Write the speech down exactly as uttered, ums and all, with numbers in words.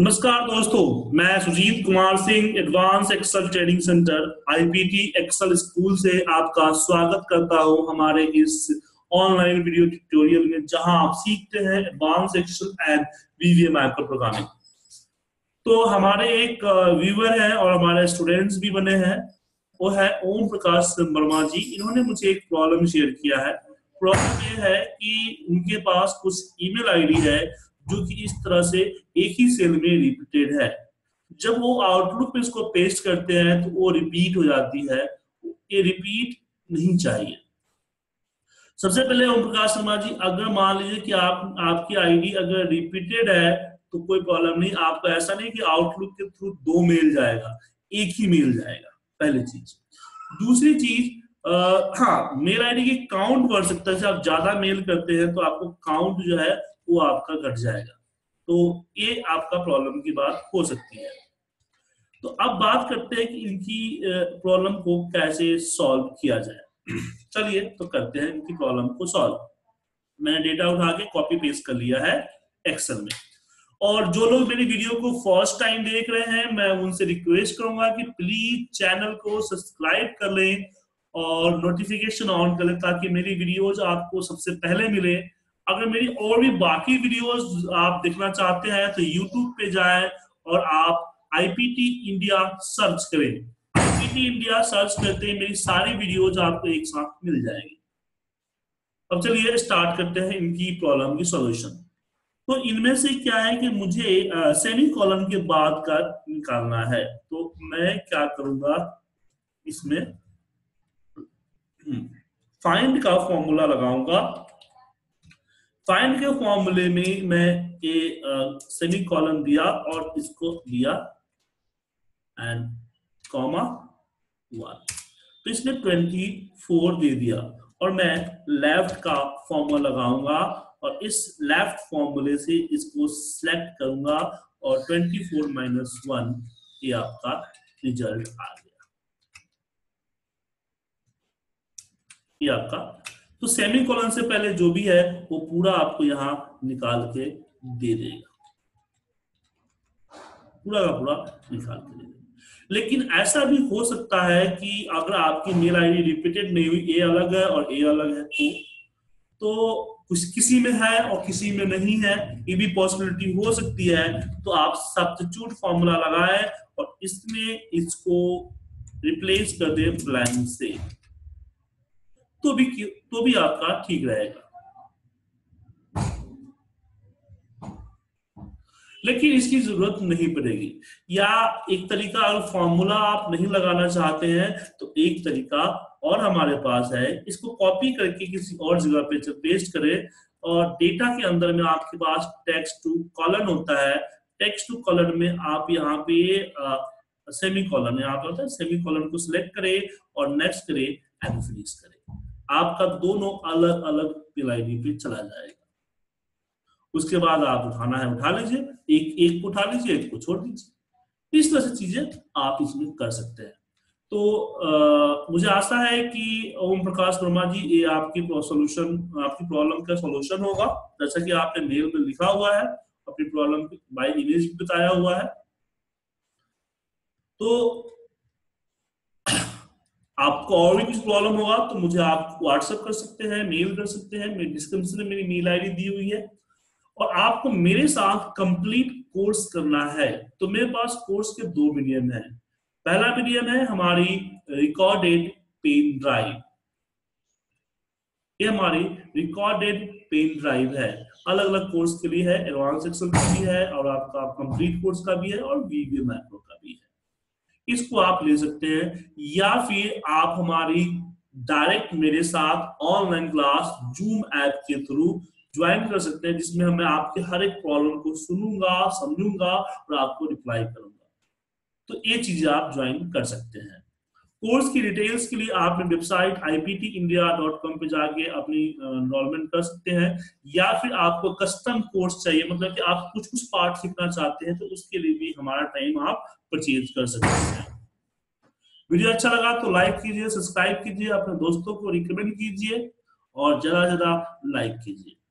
नमस्कार दोस्तों, मैं Sujeet Kumar Singh advance Excel training centre IPT Excel school से आपका स्वागत करता हूं हमारे इस ऑनलाइन वीडियो ट्यूटोरियल में, जहां आप सीखते हैं advance Excel and VBA micro programming. तो हमारे एक व्यूअर हैं और हमारे स्टूडेंट्स भी बने हैं, वो है ओम प्रकाश वर्मा जी। इन्होंने मुझे एक प्रॉब्लम शेयर किया है। प्रॉब्लम ये है कि उनके पास कुछ ईमेल आईडी है जो कि इस तरह से एक ही सेल में रिपीटेड है। जब वो आउटलुक पे इसको पेस्ट करते हैं तो वो रिपीट हो जाती है। ये रिपीट नहीं चाहिए। सबसे पहले ओम प्रकाश शर्मा जी, अगर मान लीजिए कि आप आपकी आईडी अगर रिपीटेड है तो कोई प्रॉब्लम नहीं, आपको ऐसा नहीं कि आउटलुक के थ्रू दो मेल जाएगा, एक ही मेल जाएगा, पहली चीज। दूसरी चीज, हाँ, मेल आईडी के काउंट बढ़ सकता है। आप ज्यादा मेल करते हैं तो आपको काउंट जो है वो आपका घट जाएगा, तो ये आपका प्रॉब्लम की बात हो सकती है। तो अब बात करते हैं कि इनकी प्रॉब्लम को कैसे सॉल्व किया जाए। चलिए तो करते हैं इनकी प्रॉब्लम को सॉल्व। मैंने डेटा उठा के कॉपी पेस्ट कर लिया है एक्सेल में, और जो लोग मेरी वीडियो को फर्स्ट टाइम देख रहे हैं, मैं उनसे रिक्वेस्ट करूंगा कि प्लीज चैनल को सब्सक्राइब कर लें और नोटिफिकेशन ऑन कर लें, ताकि मेरी वीडियोज आपको सबसे पहले मिले। अगर मेरी और भी बाकी वीडियोस आप देखना चाहते हैं तो यूट्यूब पे जाएं और आप आईपीटी इंडिया सर्च करें। आईपीटी इंडिया सर्च करते ही मेरी सारी वीडियोस आपको एक साथ मिल जाएगी। अब चलिए स्टार्ट करते हैं इनकी प्रॉब्लम की सॉल्यूशन। तो इनमें से क्या है कि मुझे सेमी कॉलम के बाद का निकालना है, तो मैं क्या करूंगा, इसमें फाइंड का फॉर्मूला लगाऊंगा। फाइंड के फॉर्मूले में मैं ए सेमी कॉलम दिया और इसको दिया एंड कॉमा वन, तो इसने चौबीस दे दिया। और मैं लेफ्ट का फॉर्मूला लगाऊंगा और इस लेफ्ट फॉर्मूले से इसको सिलेक्ट करूंगा और चौबीस माइनस वन, ये आपका रिजल्ट आ गया। ये आपका, तो सेमी कॉलन से पहले जो भी है वो पूरा आपको यहां निकाल के दे देगा, पूरा का पूरा निकाल के दे देगा। लेकिन ऐसा भी हो सकता है कि अगर आपकी मेल आईडी रिपीटेड नहीं हुई, ए अलग है और ए अलग है, तो तो कुछ किसी में है और किसी में नहीं है, ये भी पॉसिबिलिटी हो सकती है। तो आप सब्स्टिट्यूट फॉर्मूला लगाएं और इसमें इसको रिप्लेस कर दे ब्लैंक से, तो भी तो भी आपका ठीक रहेगा। लेकिन इसकी जरूरत नहीं पड़ेगी। या एक तरीका, अगर फॉर्मूला आप नहीं लगाना चाहते हैं तो एक तरीका और हमारे पास है, इसको कॉपी करके किसी और जगह पे पेस्ट करें। और डेटा के अंदर में आपके पास टेक्स्ट टू कॉलन होता है। टेक्स्ट टू कॉलन में आप यहाँ पे सेमी कॉलन, यहाँ पे होता है सेमी कॉलन, को सिलेक्ट करें और नेक्स्ट करें एंड फिनिश करें। आपका दोनों अलग अलग पिलाईडी पे चला जाएगा। उसके बाद आप उठाना है उठा लीजिए, एक एक को उठा लीजिए, एक को छोड़ दीजिए। इस तरह से चीजें आप इसमें कर सकते हैं। तो आ, मुझे आशा है कि ओम प्रकाश वर्मा जी, ये आपकी सॉल्यूशन, आपकी प्रॉब्लम का सॉल्यूशन होगा, जैसा कि आपने मेल में लिखा हुआ है, अपनी प्रॉब्लम बाय इमेज भी बताया हुआ है। तो आपको और भी कुछ प्रॉब्लम होगा तो मुझे आप व्हाट्सएप कर सकते हैं, मेल कर सकते हैं। मेरे डिस्क्रिप्शन में मेरी मेल आईडी दी हुई है। और आपको मेरे साथ कंप्लीट कोर्स करना है तो मेरे पास कोर्स के दो मीडियम है। पहला मीडियम है हमारी रिकॉर्डेड पेन ड्राइव, ये हमारी रिकॉर्डेड पेन ड्राइव है, अलग अलग कोर्स के लिए है। एडवांस एक्सेल का भी है और आपका कंप्लीट कोर्स का भी है और वीवीए मैक्रो का भी है। इसको आप ले सकते हैं, या फिर आप हमारी डायरेक्ट मेरे साथ ऑनलाइन क्लास जूम ऐप के थ्रू ज्वाइन कर सकते हैं, जिसमें मैं आपके हर एक प्रॉब्लम को सुनूंगा, समझूंगा और आपको रिप्लाई करूंगा। तो ये चीजें आप ज्वाइन कर सकते हैं। कोर्स की डिटेल्स के लिए आपने website I P T India dot com पे जाके अपनी एनरोलमेंट कर सकते हैं, या फिर आपको कस्टम कोर्स चाहिए, मतलब कि आप कुछ कुछ पार्ट सीखना चाहते हैं, तो उसके लिए भी हमारा टाइम आप परचेज कर सकते हैं। वीडियो अच्छा लगा तो लाइक कीजिए, सब्सक्राइब कीजिए, अपने दोस्तों को रिकमेंड कीजिए और ज्यादा से ज्यादा लाइक कीजिए।